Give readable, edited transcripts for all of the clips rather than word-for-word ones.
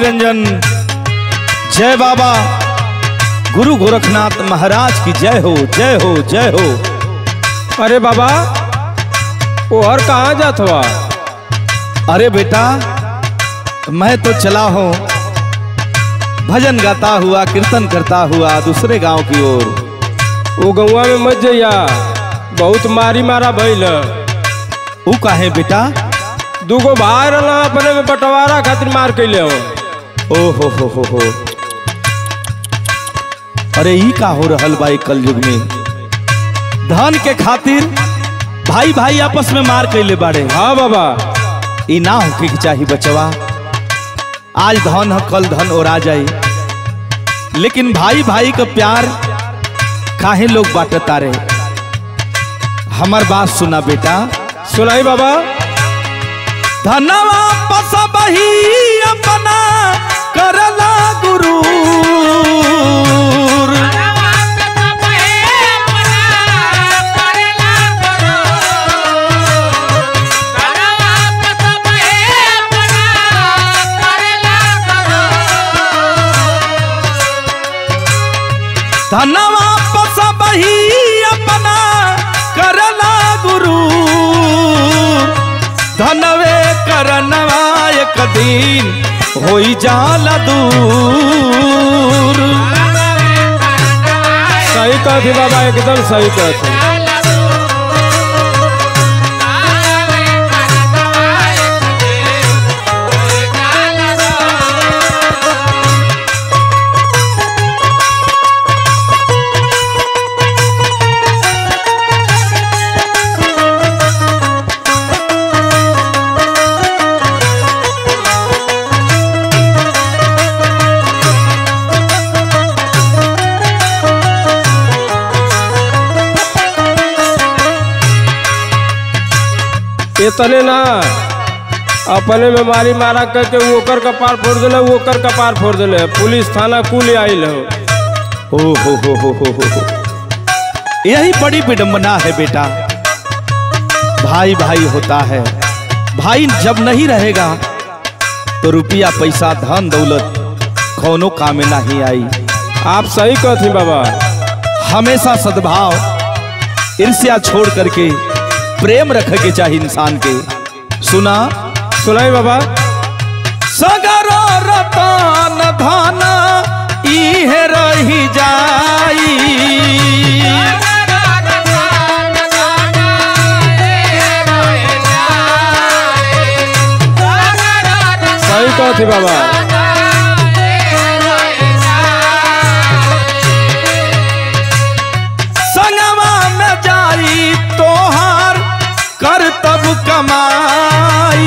निरंजन, जय बाबा गुरु गोरखनाथ महाराज की जय हो, जय हो, जय हो। अरे बाबा वो और कहाँ जात हुआ? अरे बेटा मैं तो चला हूँ भजन गाता हुआ, कीर्तन करता हुआ दूसरे गांव की ओर। वो गौवा में मत जइया, बहुत मारी मारा भइल। वो काहे बेटा? दूगो भाई रहला, अपने में बंटवारा खातिर मार कैले हो। ओ हो। अरे ई का हो रहल भाई कलयुग में, धन के खातिर भाई भाई आपस में मार कैले बाड़े। हाँ बाबा, ई ना होके के चाही बचवा। आज धन है कल धन ओरा जाए, लेकिन भाई भाई का प्यार काहे लोग बांटता रहे। हमार बात सुना बेटा। सुनाई बाबा। धनवा पसबही अपना करला गुरु, धनवा पसबही अपना करला गुरु, धनवे करनवा एक दिन होई जाला दूर। सही कह थी बाबा, एकदम सही कह थी। इतने ना अपने में मारी मारा करके वोकर कपार फोड़ दिले, वोकर कपार फोड़ दिले, पुलिस थाना कुल आइल हो। हो। यही बड़ी विडम्बना है बेटा। भाई भाई होता है, भाई जब नहीं रहेगा तो रुपया पैसा धन दौलत कोनो काम में नहीं आई। आप सही कहते बाबा। हमेशा सद्भाव ईर्ष्या छोड़ करके प्रेम रख के चाहिए इंसान के। सुना सुनाई बाबा। सगरो रतन धन इह रही जाई, सही कह थी बाबा। संगमा में जाई तोहार करतब कमाई,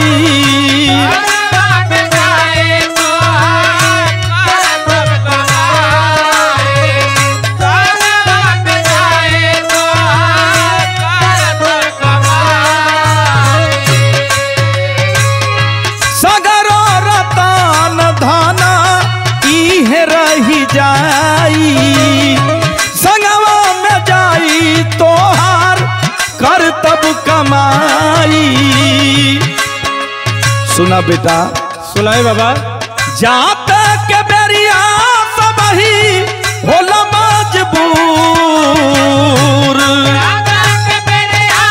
सगरो रतन धन इह रही जाई, संगवा में जाई तोहार करतब कमाई। सुना बेटा। सुनाई बाबा। जाते के बेरिया सब ही होला मजबूर, जात के बेरिया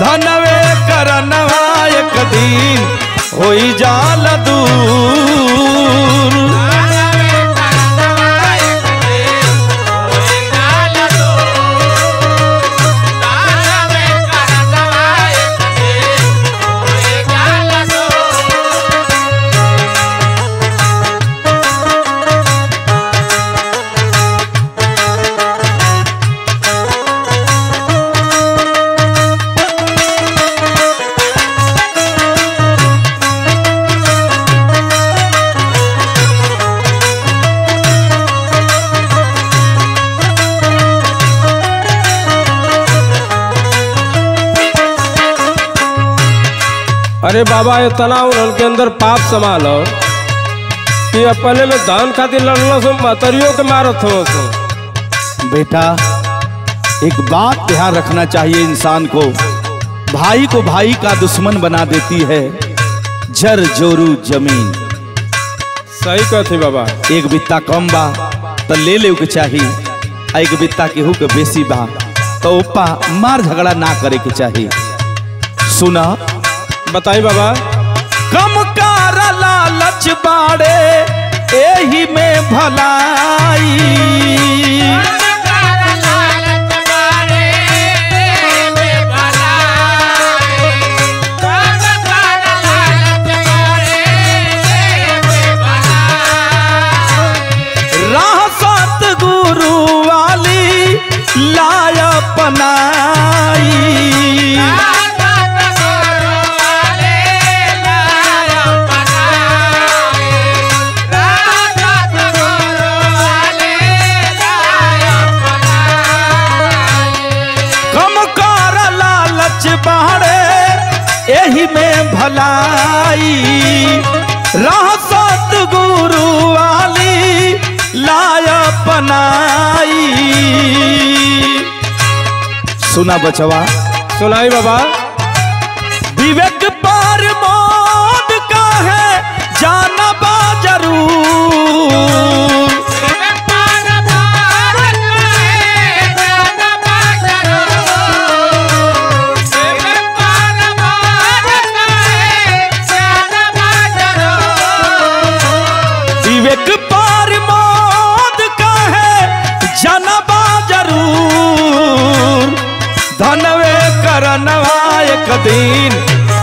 धनवे करनवा एक दिन होई जाला दूर। अरे बाबा ये तनाव उनके अंदर पाप संभालो कि अपने में दान खातिर लड़ना सो मतरियों के मारत हो। बेटा एक बात ध्यान रखना चाहिए, इंसान को भाई का दुश्मन बना देती है जर जोरू जमीन। सही कहते बाबा। एक बित्ता कम बा तो ले ले के चाहिए, एक बित्ता केहू के बेसी बा तो ओपा मार झगड़ा ना करे के चाहिए। सुना बताई बाबा। कम कार लालच बाड़े एही में भलाई, राह सतगुरु वाली लाय अपनाई। राह सतगुरु वाली लाय अपनाई। सुना बचवा। सुनाई बाबा। विवेक पर मौत का है जाना बा जरूर, दिन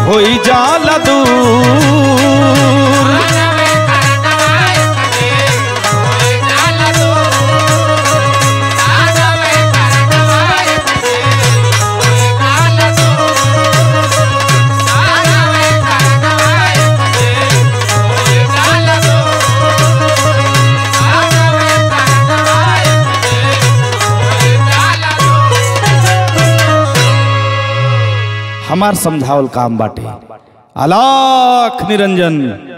हो जाला दूर। हमार समझावल काम बाटे। आलाख निरंजन।